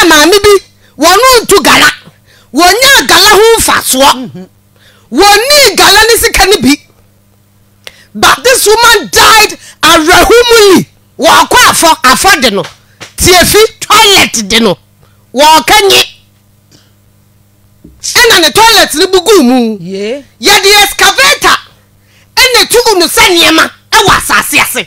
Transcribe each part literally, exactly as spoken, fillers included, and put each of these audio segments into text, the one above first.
na maami bi wonu ntu gala wonya gala hu fasoa woni gala ni sika ni bi but this woman died arahumuli wa kwa afọ afọ de no tiefi toilet de no wa kanye ena ne toilet ni bugu mu ye ya de excavator ene tugu no saniema e wa asase ase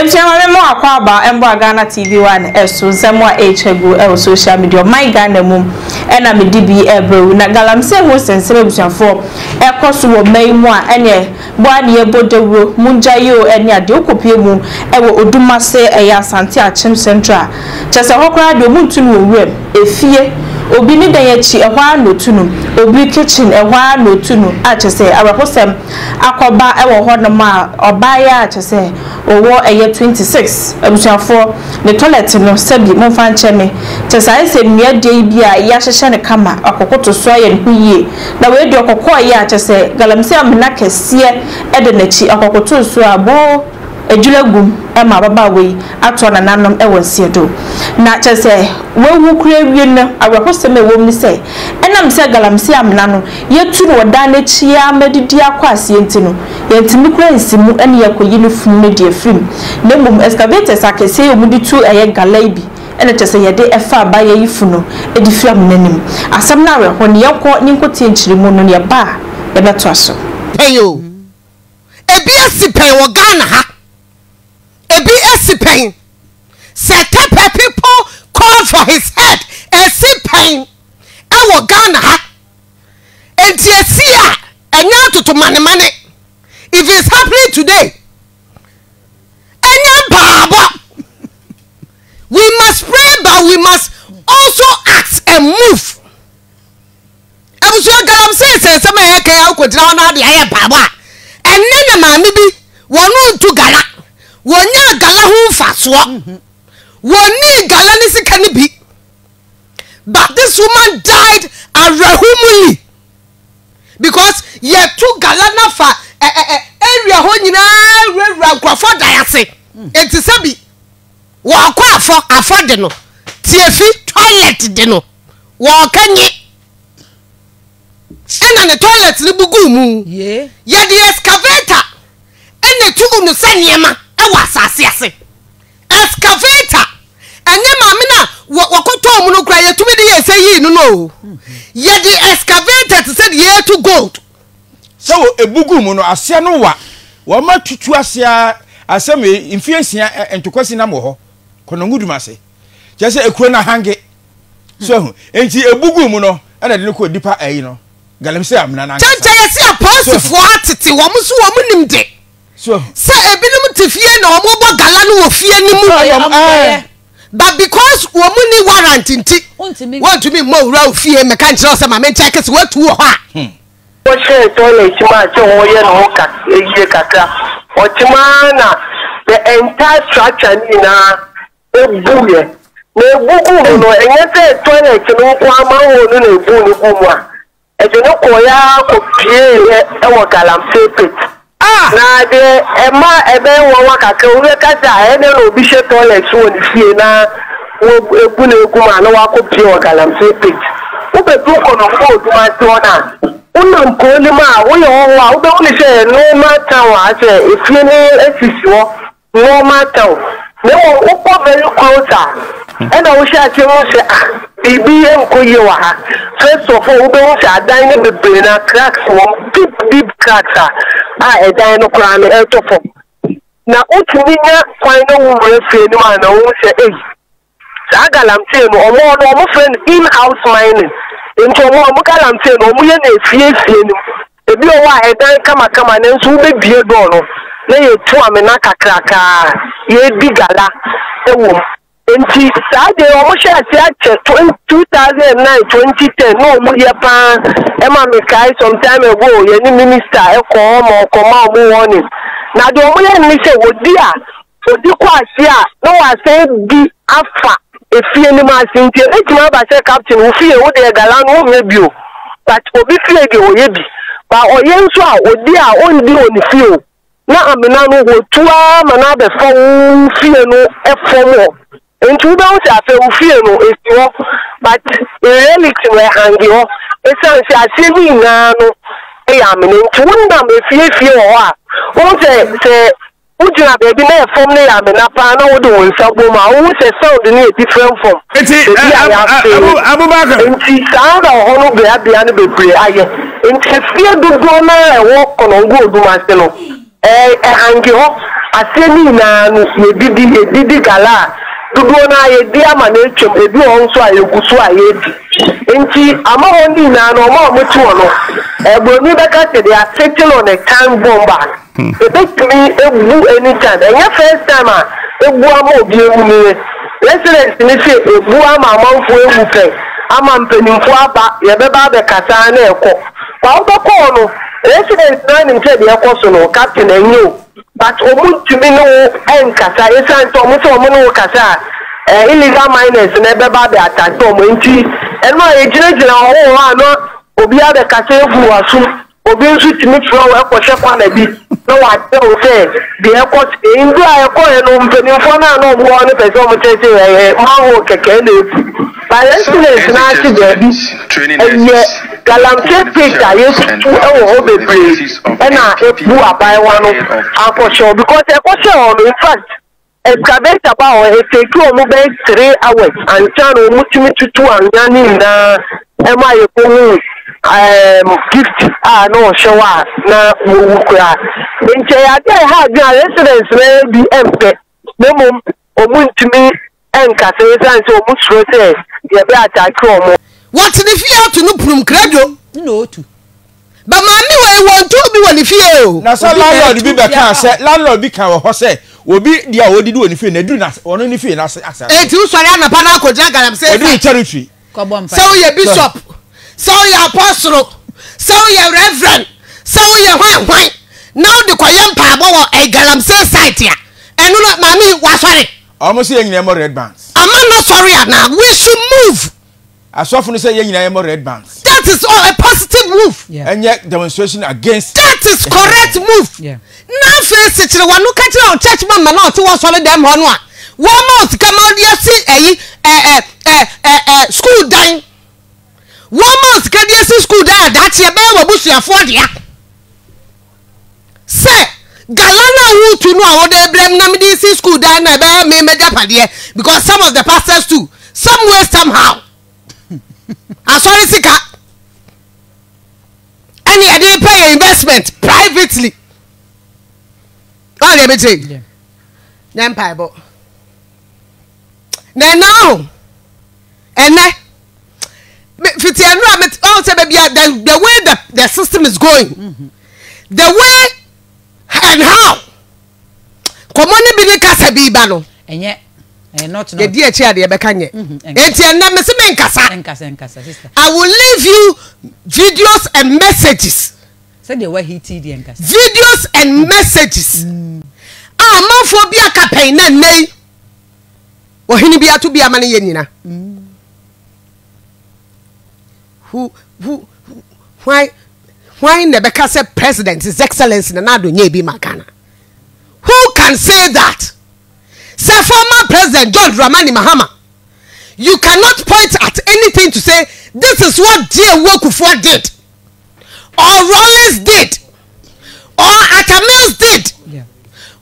Emchema mo akwa ba embo Ghana T V One eso nsemo a echegu e social media my Ghana mum e na me dibi ebrewu na galamsey ho sensere busuafo e koso wo maimu a ene bo ade e bodawuro munjayo ene ade okopie mu e wo odumase e ya asante a chim central chese hokora de omuntumi owurem efie obi ni dan yachi e hwa notunu obi kitchen e hwa notunu a chese araposem akoba e wo ho no ma obaya a chese owo e twenty-six abusuafo ne toilet no sabi mo fan cheme chesa se miade bia ya hyehye ne kama akokoto soye ne huye na we de okokọ ya chese galamsey amna kese e de nachi akokoto so abo ejulagum e ma baba we ato na nanom e wonsie do na chese we wukura wie ne awakose me wo mi se enam se galamsey amna no yetu no da nachi amedidi akwase entino yentimi kura nsimu ene yakoyi ne fume de afrim na mum excavators akese omudi tu eye galaibi ene tese yede efa ba ye yifuno edifram nanim asem na we ho ne yakọ ni nkotie nchirimu no ne ba e beto aso peyo ebi asipen wo Ghana ha ebi asipen setepe people call for his head asipen e wo Ghana ha enti asia enya toto mane mane. If it's happening today, we must pray, but we must also act and move. I'm sure I'm saying, some I could drown out the air, Baba. And then a man, maybe one to Gala, one year Gala who fast walk, one year Gala is a can be. But this woman died at Rahumuli because yet two Galana fat. Area honi na rerwa kwafo dayase enti sabi wa kwa afọ afọ de no tiefi toilet de no wa kanye ena ne toilet ni bugu mu ye ya de excavator ene tugu no saniema e wa asase ase excavator ene ma me na wakoto omu no kra yetumi de ye seyi no no ye de excavator to said ye to gold. So ebugu mu no asia no wa wa matutu asia asem influencia entokwasi na mo ho kono nguduma se je se ekure na hange so hu enti ebugu mu no ana de ko dipa ayi no galamsey amna na tante yesi aposifo atete wo mu so wo mu nim de so se ebinum tifie na omo bo gala no wo fie ni mu but because wo mu ni warrant nti want to me mo wura ofie me kan kire se ma me check se wo tu ho a what she toilet ma che ho ye no ka eje kaka o tima na the entire structure ni na e buye na egugu no enye se toilet no kwa ma ho no na ebu ni ku ma e je no ko ya ko pie e wo galamsey pit ah na de e ma e be wo wa kaka o re ka da e na obi she toilet wo ni fie na wo ebu na ku ma na wa ko pie wo galamsey pit wo be do ko no ko do ma to na unam kolima wo yo wa wo ni se no matter what if you know no matter no wo ko very closer and I wish I can say ah bibi en ko ye wa ha first of all wo be wo sa dan ne be na cracks one deep deep cracks ah e dan no kra me e to for na o tumi nya kwan no wo refre ni ma na wo se eh sa galamsey no omo no omo friend in house mining. Into more Mukalamse, no million a few few. If you are a dime, come a come and so be beer gono. Lay a two amenaka cracker, ye big gala, a woman. And she said, they almost had two thousand and nine, twenty ten, no Muyapan, Emma Mekai, some time ago, any minister, a com or command warning. Now the woman said, what dear? So the quasia, no, I said, be alpha. If you any man think you let captain who fear what they galan who may be but obi fear the oyebi but oyen so a odi a on di on feel na amina no go tua mana de fo fie no e fo and to those that feel no is your but reality where and your it's as I see me now. I am in two number if you feel what say would you have a dinner from me? I'm in a panel doing some woman who says something different from it. I'm about it. It's out of all of the animal prayer. I am feel good going and walk on a good master. And you are sending a diddy gala. To go now, a dear man, a do also I could sway it. And she, I'm only now, no more mutual. And when we back at they are settled on a time bomb back. They take me a blue any time. And your first time, a guamo gave me. Let's say, a guama mouth will say, I'm on penning for a back, your baby Catana. Out of corner, residents nine in Teddy Apostle, Captain and you. But almost to me no and Casa is almost a mono Casa, illegal miners never bad at Tom Winty, and my agent in our own honor, Obia the Casa who are soon, Obia to me for a question on a bit. No, I don't say the airport in the airport and on Penifona, no one of the Zomates, a Maho Kakane. By residents, Nancy Davis, and yet. Galamsey Peter, yes, two hours of the and I who are by one of for sure because a question in fact, a cabinet about a take two or three hours and turn on much to two and then in the M I O um gift. Ah, no, show us now. Then say, I had your residence will be empty. No mum, or moon to me and Cafe and so much roses. The better come. What if you have to look from credo? No, too. But mommy, I want to be one if you. Now, some landlord be back and say, landlord be can or say, will be the old do anything they do not or anything. I say, hey, too, sorry, I'm a panaco jack and I'm saying, do territory. Come on, so your bishop, so your apostle, so your reverend, so your white white. Now the Koyan Pabo, a Galamsey site here. And not mommy was sorry. Almost saying, never red bands. I'm not sorry now. We should move. I saw from the say you know red bands. That is all a positive move. Yeah. And yet demonstration against. That is correct move. Yeah. Now face it, we no catch our church man man to us follow them on one. One month come out here see eh eh eh eh school down. One month can you see school down that you be we bush you afford ya. Say Galana who to know how they blame na me dey see school down na be me me dey because some of the pastors too somewhere somehow I'm sorry, Sika. And you didn't pay your investment privately. Oh, let me take. Yeah. Then Bible. Then now, and then, the way the the system is going, mm-hmm. the way and how. Come on, be the Casabibano. And yet. Eh, not the dear chair, the Abacanya. I will leave you videos and messages. Said they were heated, videos and messages. Ah, more for be a campaign, nay. Or he be to be a manianina. Who, who, why, why Nebekasa president, His Excellency, and Nadu Nebi Makana? Who can say that? Sir, former President John Dramani Mahama, you cannot point at anything to say this is what J W Kufuor did, or Rollins did, or Atamils did, yeah.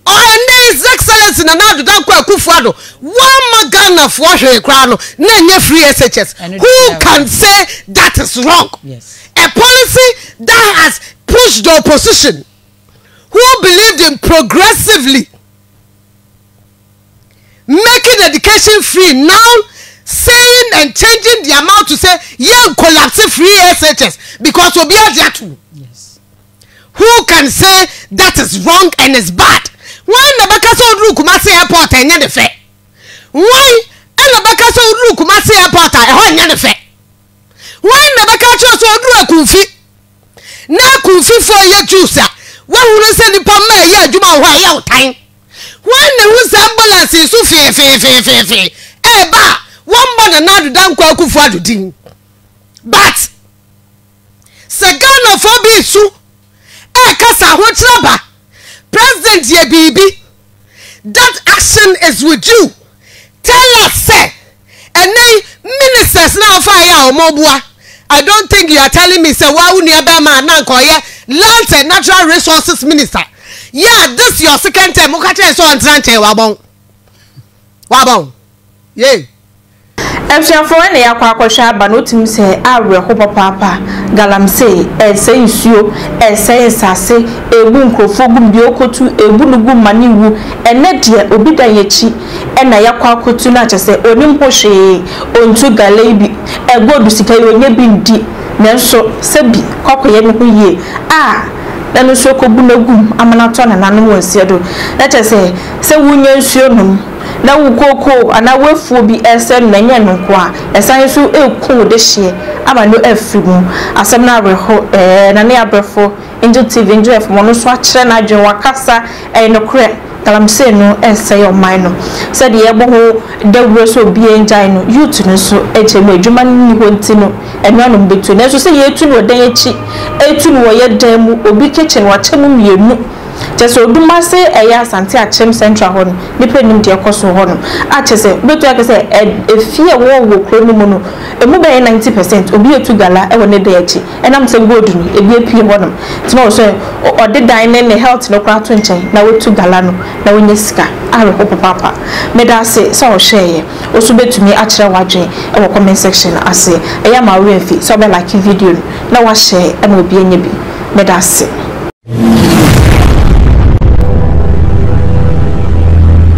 or any His Excellency Nana Addo Kufuor. One Ghana for Shekano, Nene free S H S. Who can say that is wrong? Yes. A policy that has pushed the opposition, who believed in progressively. Making education free now, saying and changing the amount to say yeah, collapse free S H S because we'll be at that too. Yes. Who can say that is wrong and is bad? Why Nabakaso Rukumasi Airport and the fair? Why Nabakaso Rukumasi Airport and the fair? Why Nabakaso Rukuma Kufi? Now Kufi for your juice. Why wouldn't send the Pamela? Yeah, you know why out time. When the who's ambulance is so fair, fair, fair, fair, fair, eh, bah, one man and not down Kwaku for the ding. But Sagana for be so, eh, Casa, what's rubber? President Yebibi, that action is with you. Tell us, sir. And then ministers now fire or mobwa. I don't think you are telling me, sir, why would you have a man now call you Land and Natural Resources Minister? Yeah, this is your second term. Mukate so antrante wabong. Wabong. Yeah. Emsia foene ya kwa akosha banoti mse awe hopo papa galamsey ese nsuo ese nsase ebu nkrofo gumbi okotu ebu nugu maniwu ene de obidanyechi ena ya kwa akotu na chese onimpohwe ontu galebi egodu sikaye onye bi ndi nenso sebi kwakoye nku ye ah nanu so kobu nagum amanato na nanu wonse do na chese se wunye nsuo num na ukoko ana wefu bi esen menye nkwa esan so eku de hye aba no afigu asem na reho eh na ne abrefo Ghana T V F mono so akire na adwen wakasa eh nokre galamsey no ensey oman no se de ebo ho dawro so bi enjai no youth no so eche mo adwuma ni ho ntino eno no betu na so se ye tu no dan echi etu no ye dan mu obi kitchen wa chemu mienu Jesu duma se eya sante achem central hono nipa nim de ekoso hono achese betu akese efie wo wo kronu mu no emu be ninety percent obi etu gala e wona de echi enam se gold no ebi epie hono tima wo se ode dine ne health no kwa to nchen na wetu gala no na wonye sika are ko papa meda se so wo hweye osu betumi akire wadwen e wo comment section ase eya ma wo efi so be like video na wa share e na obi enye bi meda se